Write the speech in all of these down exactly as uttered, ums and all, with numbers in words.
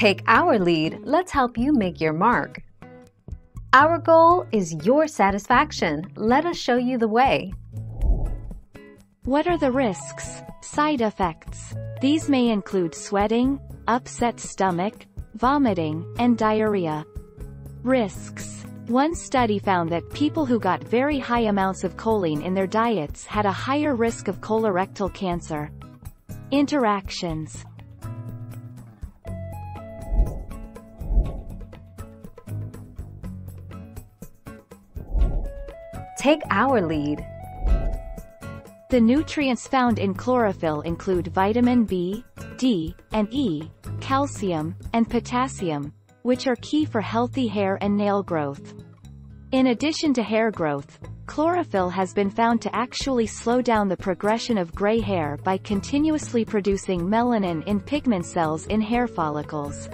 Take our lead, let's help you make your mark. Our goal is your satisfaction. Let us show you the way. What are the risks? Side effects. These may include sweating, upset stomach, vomiting, and diarrhea. Risks. One study found that people who got very high amounts of choline in their diets had a higher risk of colorectal cancer. Interactions. Take our lead. The nutrients found in chlorophyll include vitamin B, D, and E, calcium, and potassium, which are key for healthy hair and nail growth. In addition to hair growth, chlorophyll has been found to actually slow down the progression of gray hair by continuously producing melanin in pigment cells in hair follicles.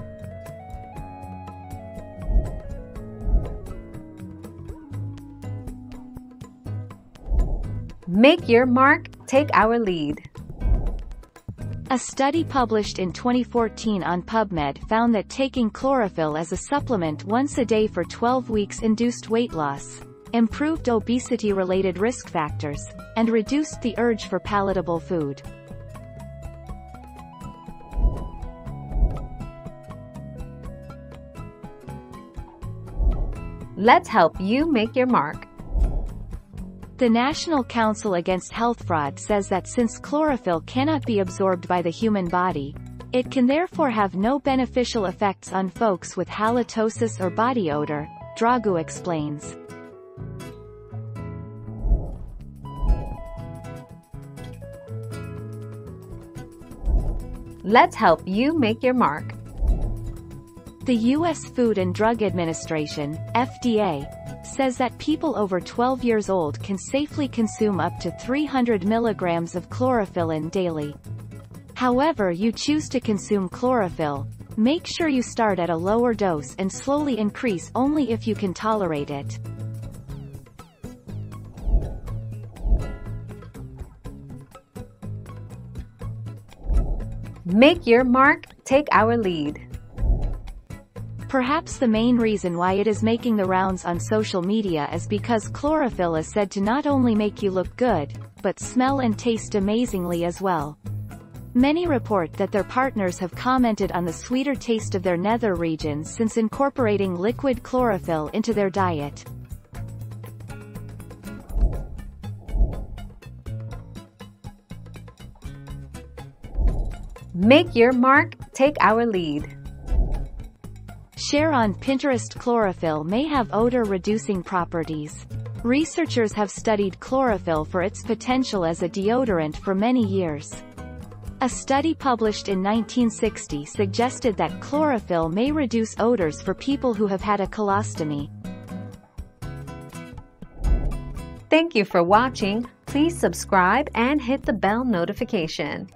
Make your mark, take our lead. A study published in twenty fourteen on PubMed found that taking chlorophyll as a supplement once a day for twelve weeks induced weight loss, improved obesity-related risk factors, and reduced the urge for palatable food. Let's help you make your mark. The National Council Against Health Fraud says that since chlorophyll cannot be absorbed by the human body, it can therefore have no beneficial effects on folks with halitosis or body odor, Dragu explains. Let's help you make your mark. The U S Food and Drug Administration, F D A, says that people over twelve years old can safely consume up to three hundred milligrams of chlorophyllin daily. However you choose to consume chlorophyll, make sure you start at a lower dose and slowly increase only if you can tolerate it. Make your mark, take our lead. Perhaps the main reason why it is making the rounds on social media is because chlorophyll is said to not only make you look good, but smell and taste amazingly as well. Many report that their partners have commented on the sweeter taste of their nether regions since incorporating liquid chlorophyll into their diet. Make your mark, take our lead. Share on Pinterest. Chlorophyll may have odor-reducing properties. Researchers have studied chlorophyll for its potential as a deodorant for many years. A study published in nineteen sixty suggested that chlorophyll may reduce odors for people who have had a colostomy. Thank you for watching. Please subscribe and hit the bell notification.